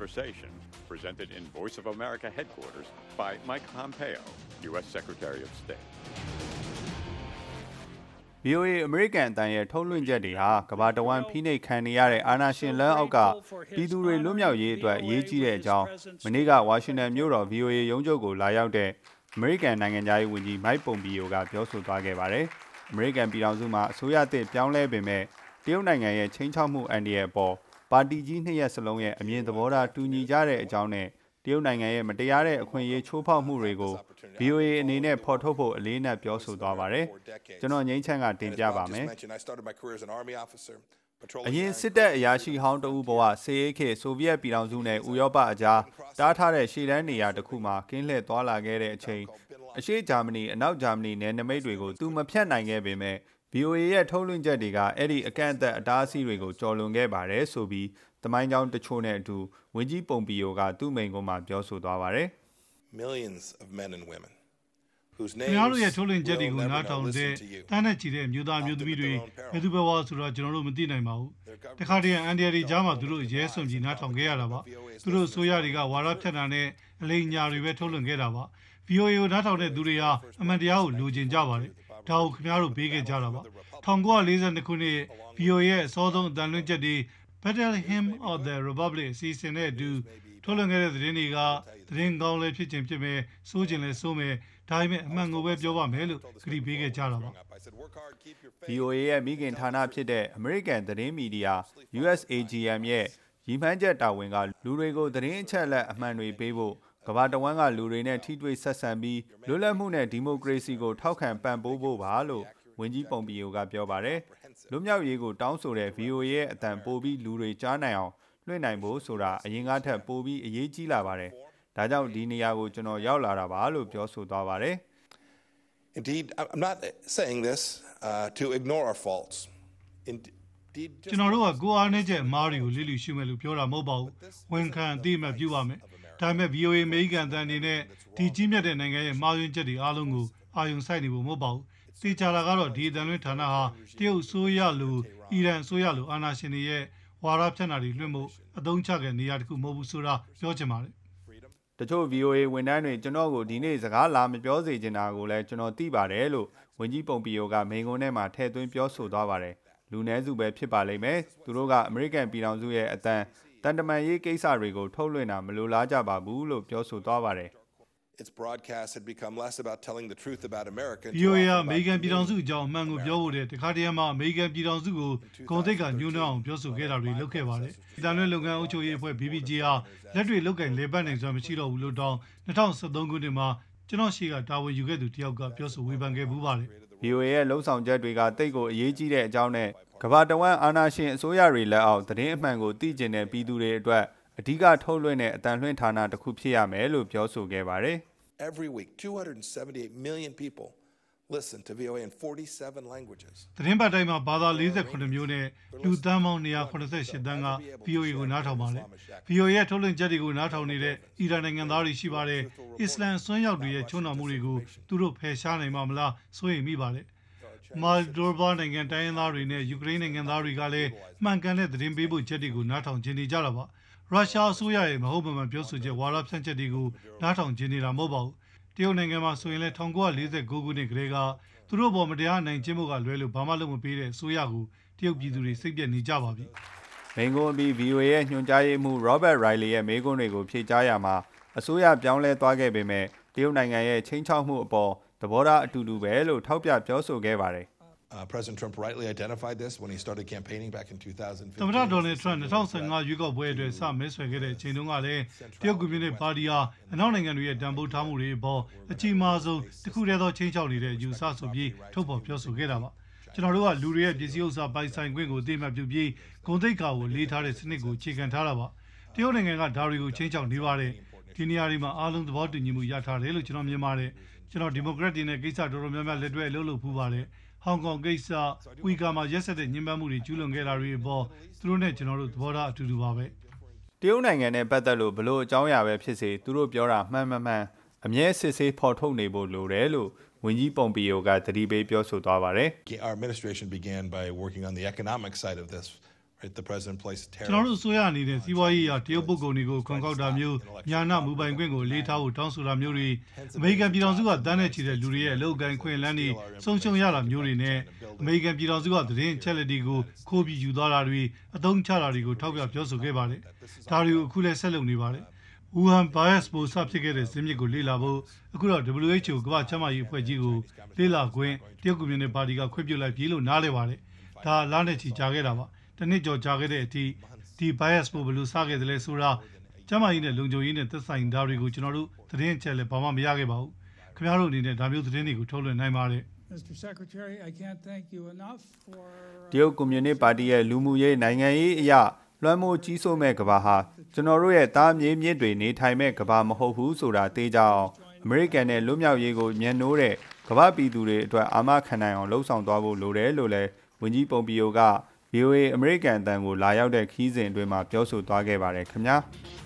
Conversation presented in Voice of America headquarters by Mike Pompeo, U.S. Secretary of State. VOA American တန်ရဲ့ ထုတ်လွှင့်ချက်တွေဟာ ကမ္ဘာတစ်ဝန်း ဖိနှိပ်ခံနေရတဲ့ အာဏာရှင်လက်အောက်က ပြည်သူတွေ လွတ်မြောက်ရေးအတွက် အရေးကြီးတဲ့အကြောင်း မနေ့က ဝါရှင်တန် မြို့တော် VOA ရုံးချုပ်ကို လာရောက်တဲ့ American နိုင်ငံသားရေးဝန်ကြီး Mike Pompeo က ပြောဆိုသွားခဲ့ပါတယ် American ပြည်ထောင်စုမှာ အစိုးရသစ်ပြောင်းလဲပေမဲ့ တရုတ်နိုင်ငံရဲ့ ခြိမ်းခြောက်မှုအန္တရာယ်အပေါ် ပါတီကြီးနှစ်ရပ်စလုံးရဲ့ အမြင်သဘောထားတူညီကြတဲ့အကြောင်းနဲ့ တရုတ်နိုင်ငံရဲ့ မတရားတဲ့ အခွင့်အရေးချိုးဖောက်မှုတွေကို VOA အနေနဲ့ ဖော်ထုတ်ဖို့ အလေးအနက် ပြောဆိုသွားပါတယ် ကျွန်တော် ငြိမ်းချမ်းက တင်ပြပါမယ် အရင် စစ်တပ်အရာရှိဟောင်းတဦးဘဝ စေအေးခေတ် ဆိုဗီယက်ပြည်ထောင်စုနဲ့ ဥရောပအကြား တားထားတဲ့ ရှေ့တန်းနေရာတစ်ခုမှာ ကင်းလှည့်သွားလာခဲ့တဲ့အချိန် အရှေ့ဂျာမနီ အနောက်ဂျာမနီ နယ်နိမိတ်တွေကို သူ မဖြတ်နိုင်ခဲ့ပေမဲ့ VOA ရဲ့ ထုတ်လွှင့်ချက်တွေက အဲဒီ အကန့်အသတ်အတားအဆီးတွေကို ကျော်လွန်ခဲ့ပါတယ် ဆိုပြီး သမိုင်းကြောင်းတချို့နဲ့အတူ ဝန်ကြီး ပုံပီယိုက သူ့မိန့်ခွန်းမှာ ပြောဆိုသွားပါတယ် Millions of men and women whose names will never listen to you. တန်းနဲ့ချီတဲ့မျိုးသားမျိုးသမီးတွေ ဘယ်သူဘဝဆိုတာကျွန်တော်တို့မသိနိုင်ပါဘူး တခါတည်းအန်ဒီရီကြားမှာ သူတို့ရဲစွန့်ပြီးနားထောင်ခဲ့ရတာပါ သူတို့အစိုးရတွေကဝါဒဖြန့်တာနဲ့ အလိမ်ညာတွေပဲထုတ်လွှင့်ခဲ့တာပါ VOA ကိုနားထောင်တဲ့သူတွေဟာအမှန်တရားကိုလိုချင်ကြပါတယ် ဒါကိုခင်ဗျားတို့ပေးခဲ့ကြတာပါ 1942 ခုနှစ် VOA ရဲ့အစောဆုံးအသံလွှင့်ချက်တွေ Battle Hymn of the Republic season နဲ့အတူထုတ်လွှင့်ခဲ့တဲ့သတင်းတွေကသတင်းကောင်းလည်းဖြစ်ခြင်းဖြစ်မယ်ဆိုးခြင်းလည်းဆိုးမယ်ဒါပေမဲ့အမှန်ကိုပဲပြောပါမယ်လို့ကတိပေးခဲ့ကြတာပါ VOA ရဲ့မိခင်ဌာနဖြစ်တဲ့ American သတင်းမီဒီယာ USAGM ရဲ့ရည်မှန်းချက်တာဝန်ကလူတွေကိုသတင်းအချက်အလက်အမှန်တွေပေးဖို့ ကမ္ဘာတစ်ဝန်းကလူတွေနဲ့ထိတွေ့ဆက်ဆံပြီး လွတ်လပ်မှုနဲ့ဒီမိုကရေစီကိုထောက်ခံပံ့ပိုးဖို့ပါလို့ ဝန်ကြီး ပုံပီယိုကပြောပါတယ် လွတ်မြောက်ရေးကိုတောင်းဆိုတဲ့ VOA ရဲ့အသံပိုပြီးလူတွေကြားနိုင်အောင်လွှင့်နိုင်ဖို့ဆိုတာအရင်ကထက်ပိုပြီးအရေးကြီးလာပါတယ် ဒါကြောင့်ဒီနေရာကိုကျွန်တော်ရောက်လာတာပါလို့ပြောဆိုသွားပါတယ် Indeed, I'm not saying this to ignore our faults. Indeed, VOA အမေရိကန်တန်အနေနဲ့ဒီကြီးမြတ်တဲ့နိုင်ငံရဲ့မာယွန်းချက်တွေအားလုံးကိုအာရုံစိုက်နေဖို့မဟုတ်ပါဘူး သိကြတာကတော့ဒီအသံလွှင့်ဌာနဟာတရုတ်အစိုးရလိုအီရန်အစိုးရလိုအာဏာရှင်တွေရဲ့ဝါဒဖြန့်တာတွေလွှင့်ဖို့အသုံးချခဲ့နေရာတစ်ခုမဟုတ်ဘူးဆိုတာပြောချင်ပါတယ် တချို့ VOA ဝန်ထမ်းတွေကျွန်တော်ကိုဒီနေ့စကားလာမပြောစေချင်တာကိုလည်းကျွန်တော်သိပါတယ်လို့ဝန်ကြီးပုံပီယိုကမိန့်ခွန်းထဲမှာထည့်သွင်းပြောဆိုသွားပါတယ် လူနည်းစုပဲဖြစ်ပါလိမ့်မယ် သူတို့ကအမေရိကန်ပြည်ထောင်စုရဲ့အသံ တန်တမာရေးကိစ္စတွေကိုထုတ်လွှင့်တာမလိုလားကြပါဘူးလို့ပြောဆိုသွားပါတယ် Its broadcast had become less about telling the truth about America. VOA ရဲ့လှုပ်ဆောင်ချက်တွေကတိတ်ကိုအရေးကြီးတဲ့အကြောင်းနဲ့ ကမ္ဘာတစ်ဝန်းအာဏာရှင်အစိုးရတွေလက်အောက်သတင်းအမှန်ကိုသိကျင်တဲ့ပြည်သူတွေအတွက်အဓိကထုတ်လွှင့်တဲ့အသံလွှင့်ဌာနတစ်ခုဖြစ်ရမယ်လို့ပြောဆိုခဲ့ပါတယ် Every week 278 million people listen to VOA in 47 languages. သတင်းပတ်တိုင်းမှာဘာသာ 48 မျိုးနဲ့လူသန်းပေါင်း 288 သန်းက VOA ကိုနားထောင်ပါတယ် VOA ရဲ့ထုတ်လွှင့်ချက်တွေကိုနားထောင်နေတဲ့အီရန်နိုင်ငံသားတွေရှိပါတယ် အစ္စလမ်ဆွမ်းရောက်တွေရဲ့ချုံ့နှောင်မှုတွေကိုသူတို့ဖယ်ရှားနိုင်မှာမလားစိုးရိမ်မိပါတယ် မလ်ဒိုဗာနိုင်ငံတိုင်းရင်းသားတွေနဲ့ယူကရိန်းနိုင်ငံသားတွေကလည်းမှန်ကန်တဲ့သတင်းပေးပို့ချက်တွေကိုနားထောင်နေကြတာပါ ရုရှားအစိုးရရဲ့မဟုတ်မမှန်ပြောဆိုချက်ဝါဒဖြန့်ချက်တွေကိုနားထောင်နေကြတာမဟုတ်ပါဘူး တရုတ်နိုင်ငံမှာဆိုရင်လည်း 1949 ခုနှစ်ကတည်းကသူတို့ပေါ်မတရားနိုင်ခြင်းမှုကလွဲလို့ဘာမှလုပ်မပေးတဲ့အစိုးရကိုတရုတ်ပြည်သူတွေစိတ်ပြတ်နေကြပါပြီ မိန့်ခွန်းပြီး VOA ရဲ့ညွှန်ကြားရေးမှူး Robert Riley ရဲ့မိန့်ခွန်းတွေကိုဖြေကြားရမှာအစိုးရပြောင်းလဲသွားခဲ့ပေမဲ့တရုတ်နိုင်ငံရဲ့ချိန်ချောက်မှုအပေါ် သဘောထားအတူတူပဲလို့ထောက်ပြပြောဆိုခဲ့ပါတယ် President Trump rightly identified this when he started campaigning back in 2015. သမ္မတဒေါ်နယ်ထရန့် 2015 ရွေးကောက်ပွဲအတွက်စမဲဆွဲခဲ့တဲ့အချိန်တုန်းကလည်းတရုတ်ကွန်မြူနစ်ပါတီဟာအနောက်နိုင်ငံတွေရဲ့တန်ဖိုးထားမှုတွေအပေါ်အကြီးမားဆုံးတစ်ခုတည်းသောချိန်ချောက်နေတဲ့ယူဆဆိုပြီးထုတ်ဖော်ပြောဆိုခဲ့တာပါ ကျွန်တော်တို့ကလူတွေရဲ့ပစ္စည်းဥစ္စာပိုင်ဆိုင်ခွင့်ကိုအသိအမှတ်ပြုပြီးဂုဏ်သိက္ခာကိုလေးထားတဲ့စနစ်ကိုအခြေခံထားတာပါ တရုတ်နိုင်ငံကဒါတွေကိုချိန်ချောက်နေပါတယ် ဒီနေရာတွေမှာအားလုံးသဘောတူညီမှုရထားတယ်လို့ကျွန်တော်မြင်ပါတယ် ကျွန်တော်ဒီမိုကရက်တွေနဲ့ကိစ္စတော်တော်များများလက်တွဲအလုပ်လုပ်ဖူးပါတယ် ဟောင်ကောင်ကိစ္စဝီဂါမှာရက်စက်တဲ့ညှဉ်းပန်းမှုတွေကျူးလွန်ခဲ့တာတွေအပေါ် သူတို့နဲ့ကျွန်တော်တို့သဘောထားအတူတူပါပဲ တရုတ်နိုင်ငံနဲ့ပတ်သက်လို့ဘလို့အကြောင်းအရာပဲဖြစ်စေ သူတို့ပြောတာမှန်မမှန်အမြဲစစ်ဆေးဖော်ထုတ်နေဖို့လိုတယ်လို့ ဝန်ကြီး ပုံပီယိုကသတိပေးပြောဆိုသွားပါတယ် Our administration began by working on the economic side of this Chúng tôi suy nghĩ đến sự vui ở Tiểu Bắc Cổ này của Công Cao Đàm Nhiêu, nhà nào mua bán quyền của Lý Thao trong sự làm nhiều đi. Mấy cái bị đóng giữ ở Đan Chỉ là lưu ý lâu gần quen lắm đi, song song nhà làm nhiều đi nè. Mấy cái bị đóng giữ ở Đan Chỉ là đi cô, cô bị judo là đi, đông cha là đi cô thao gặp cho số cái bà đấy, thao đi cô lấy xe lồng đi bà đấy. Wuhan Virus bùng phát trên cái đất Mỹ của Lý Lao, cô là WHO của bà chăm ai phải gì cô, Lý Lao quen, Tiểu Quốc này bà đi gặp khuyết nhiều lại chỉ lâu nà lấy bà đấy, thà Lan Chỉ cha cái đó. Nên cho cha cái đấy thì bias của Blue Sage để lấy sura, chăm ai này lùng joey này tất cả những đào đi của chúng nó thuyền chạy lên bám bia cái bao, khi nào đi này đám yêu thuyền đi của thâu lên này mà đấy. Điều cũng như này bà đi ở Lumu ye này ngay ya, loại mô chỉ số mẹ các bà ha, chúng nó rồi tám nhị nhị tuổi này thay mẹ các bà mà hậu hữu sura tây giao, mấy cái này lùm nhau gì của nhện nổ đấy, các bà bị tụi đấy tụi ama khăn này ông lâu sang tòa bộ lô đấy, vấn gì Pompeo cả. VOA American တန်ကိုလာရောက်တဲ့ခီးစဉ်အတွင်းမှာပြောဆိုသွားခဲ့ပါတယ်ခင်ဗျာ။